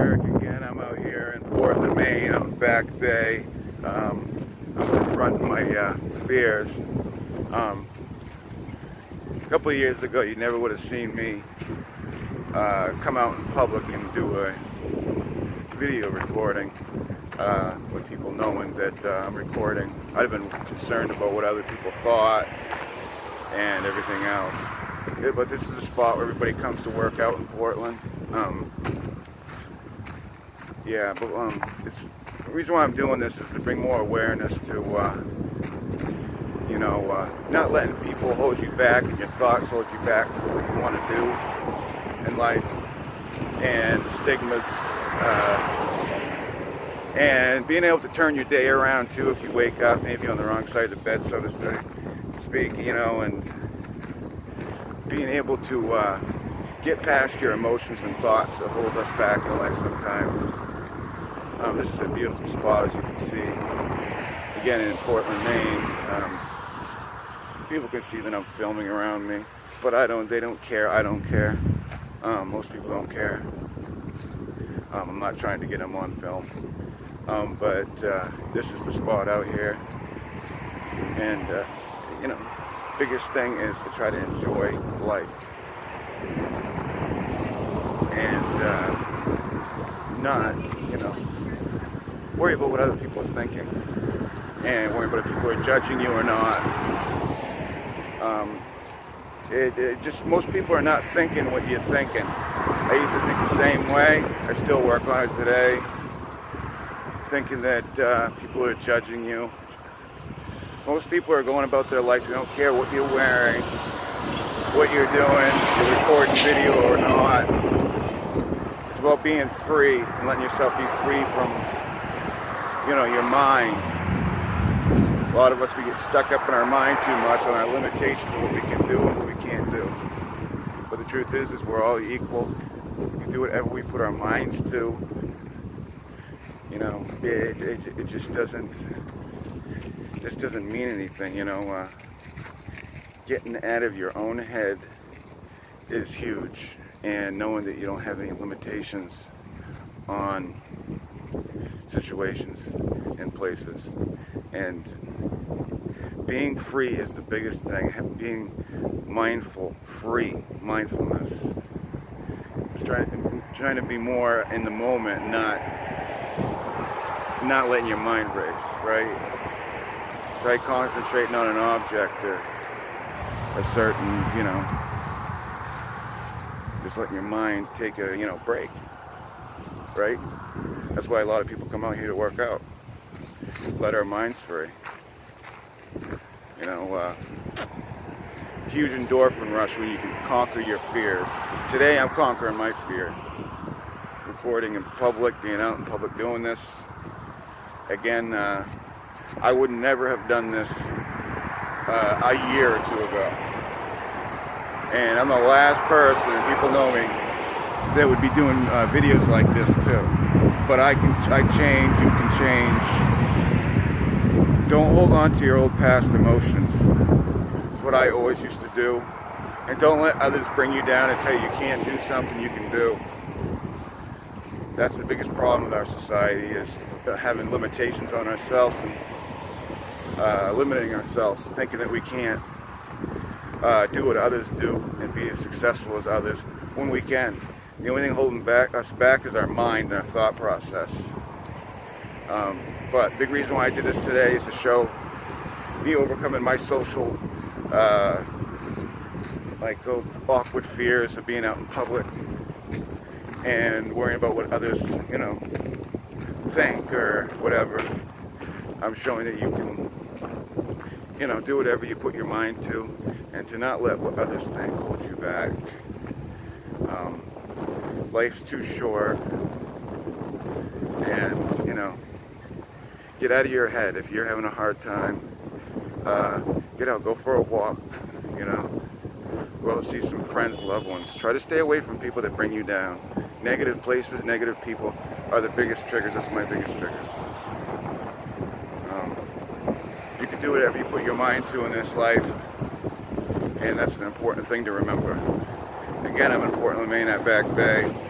Eric again. I'm out here in Portland, Maine, on Back Bay. I'm confronting my fears. A couple of years ago, you never would have seen me come out in public and do a video recording with people knowing that I'm recording. I'd have been concerned about what other people thought and everything else. Yeah, but this is a spot where everybody comes to work out in Portland. The reason why I'm doing this is to bring more awareness to, not letting people hold you back and your thoughts hold you back for what you want to do in life, and the stigmas, and being able to turn your day around too if you wake up maybe on the wrong side of the bed, so to speak, and being able to get past your emotions and thoughts that hold us back in life sometimes. This is a beautiful spot, as you can see. Again, in Portland, Maine. People can see that I'm filming around me, but they don't care. I don't care. Most people don't care. I'm not trying to get them on film. This is the spot out here. And, biggest thing is to try to enjoy life. And not, worry about what other people are thinking. And worry about if people are judging you or not. Most people are not thinking what you're thinking. I used to think the same way. I still work on it today. Thinking that people are judging you. Most people are going about their lives. They don't care what you're wearing, what you're doing, you're recording video or not. It's about being free and letting yourself be free from, your mind. A lot of us, we get stuck up in our mind too much on our limitations of what we can do and what we can't do. But the truth is we're all equal. We can do whatever we put our minds to. It just doesn't. This doesn't mean anything, getting out of your own head is huge, and knowing that you don't have any limitations on situations and places, and being free is the biggest thing, being mindful, free, mindfulness. Just trying to be more in the moment, not letting your mind race, right? Try concentrating on an object or a certain, just letting your mind take a, break, right? That's why a lot of people come out here to work out. Let our minds free. Huge endorphin rush when you can conquer your fears. Today I'm conquering my fear. Recording in public, being out in public doing this. Again, I would never have done this a year or two ago. And I'm the last person, people know me, that would be doing videos like this too. But I change, you can change. Don't hold on to your old past emotions. It's what I always used to do. And don't let others bring you down and tell you you can't do something you can do. That's the biggest problem with our society, is having limitations on ourselves and limiting ourselves, thinking that we can't do what others do and be as successful as others when we can. The only thing holding us back is our mind and our thought process. But big reason why I did this today is to show me overcoming my social, those awkward fears of being out in public and worrying about what others, think or whatever. I'm showing that you can, do whatever you put your mind to, and to not let what others think hold you back. Life's too short, and, get out of your head. If you're having a hard time, get out, go for a walk, go out, see some friends, loved ones. Try to stay away from people that bring you down. Negative places, negative people are the biggest triggers. That's my biggest triggers. You can do whatever you put your mind to in this life, and that's an important thing to remember. Again, I'm in Portland, Maine at Back Bay.